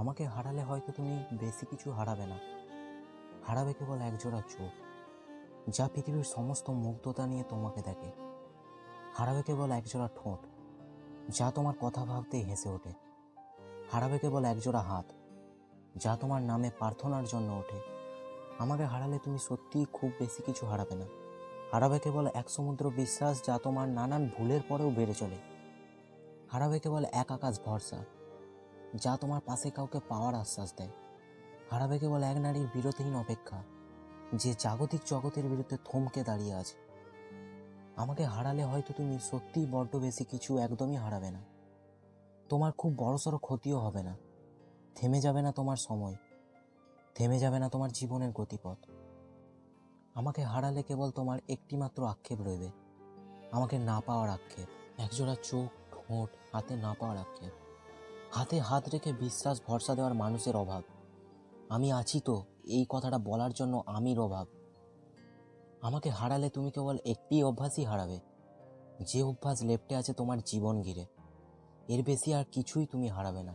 আমাকে হারালে হয়তো তুমি বেশি কিছু হারাবে না, হারাবে কেবল একজোড়া চোখ যা পৃথিবীর সমস্ত মুগ্ধতা নিয়ে তোমাকে দেখে, হারাবে কেবল একজোড়া ঠোঁট যা তোমার কথা ভাবতেই হেসে ওঠে, হারাবে কেবল একজোড়া হাত যা তোমার নামে প্রার্থনার জন্য ওঠে। আমাকে হারালে তুমি সত্যিই খুব বেশি কিছু হারাবে না, হারাবে কেবল এক সমুদ্র বিশ্বাস যা তোমার নানান ভুলের পরেও বেড়ে চলে, হারাবে কেবল এক আকাশ ভরসা যা তোমার পাশে কাউকে পাওয়ার আশ্বাস দেয়, হারাবে কেবল এক নারীর বিরতিহীন অপেক্ষা যে জাগতিক জগতের বিরুদ্ধে থমকে দাঁড়িয়ে আছে। আমাকে হারালে হয়তো তুমি সত্যিই বড্ড বেশি কিছু একদমই হারাবে না, তোমার খুব বড়সড় ক্ষতিও হবে না, থেমে যাবে না তোমার সময়, থেমে যাবে না তোমার জীবনের গতিপথ। আমাকে হারালে কেবল তোমার একটিমাত্র আক্ষেপ রইবে, আমাকে না পাওয়ার আক্ষেপ, একজোড়া চোখ ঠোঁট হাতে না পাওয়ার আক্ষেপ, হাতে হাত রেখে বিশ্বাস ভরসা দেওয়ার মানুষের অভাব, আমি আছি তো এই কথাটা বলার জন্য আমির অভাব। আমাকে হারালে তুমি কেবল একটি অভ্যাসই হারাবে, যে অভ্যাস লেপ্টে আছে তোমার জীবন ঘিরে, এর বেশি আর কিছুই তুমি হারাবে না।